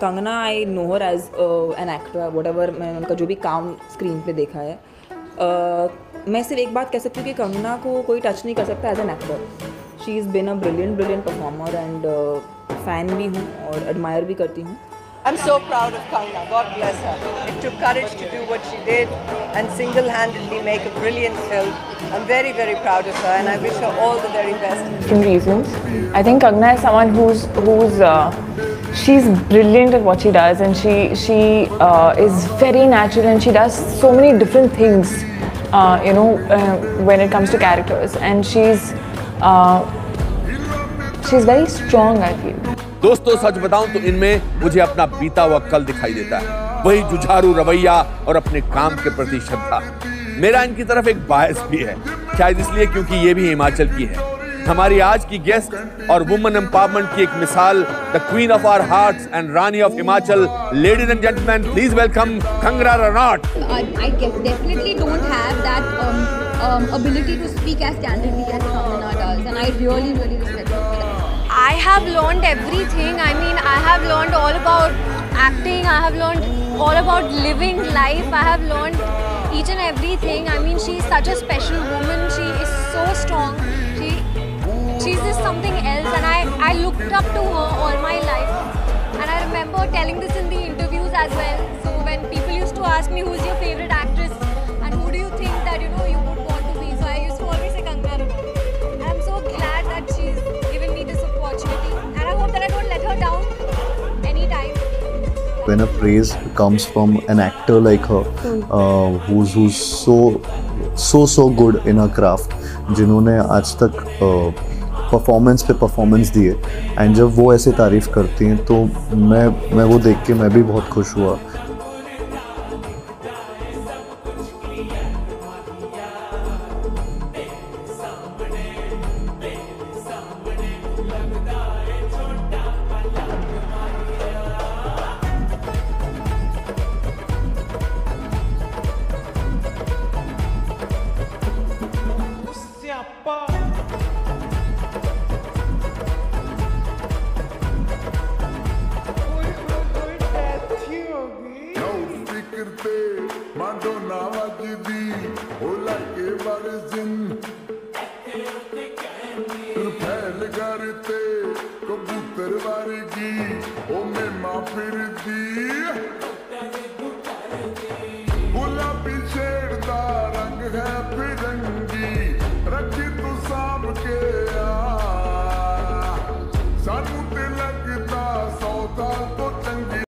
Kangana, I know her as an actor. Whatever मैंने उनका जो भी काम स्क्रीन पे देखा है, मैं सिर्फ एक बात कह सकती हूँ कि कंगना को कोई टच नहीं कर सकता as an actor. She is been a brilliant performer and fan भी हूँ और एडमायर भी करती हूँ. I'm so proud of Kangana. God bless her. It took courage to do what she did and single-handedly make a brilliant film. I'm very, very proud of her, and I wish her all the very best. Two reasons. I think Kangana is someone she's brilliant at what she does, and she is very natural, and she does so many different things. When it comes to characters, and she's very strong, I feel. दोस्तों सच बताऊं तो इनमें मुझे अपना बीता हुआ कल दिखाई देता है, वही जुझारू रवैया और अपने काम के प्रति श्रद्धा. मेरा इनकी तरफ एक बायस भी है, शायद इसलिए क्योंकि ये भी हिमाचल की है. हमारी आज की गेस्ट और वुमेन एम्पावरमेंट की एक मिसाल, the queen of our hearts and rani of Himachal. Ladies and gentleman, please welcome Kangana Ranaut. I definitely don't have that ability to speak as candidly as Kangana does, and I really respect her. I have learned everything. I mean, I have learned all about acting, I have learned all about living life, I have learned each and everything. I mean, she is such a special woman, she is so strong, she's just something else, and I looked up to her all my life. And I remember telling this in the interviews as well, so when people used to ask me who's your favourite actress and who do you think that you would want to be, so I used to always say Kangana Ranaut. And I'm so glad that she's given me this opportunity, and I hope that I don't let her down anytime. When a praise comes from an actor like her, who's so good in her craft, जिन्होंने आज तक performance पे performance दिए, and जब वो ऐसे तारीफ करती हैं तो मैं वो देख के मैं भी बहुत खुश हुआ. Kobootar vargi, oh me ma firdi.